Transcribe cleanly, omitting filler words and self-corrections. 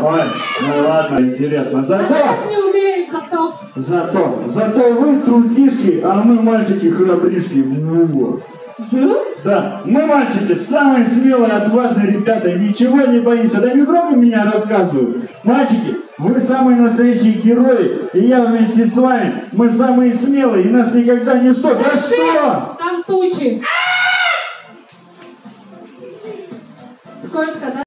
Ой, ну ладно, интересно. Зато вы трусишки, а мы мальчики храбришки. Вот. Да, мы мальчики самые смелые, отважные ребята, ничего не боимся. Да не громко меня рассказывают. Мальчики, вы самые настоящие герои, и я вместе с вами. Мы самые смелые, и нас никогда ничто. Да что? Там тучи. Скользко, да?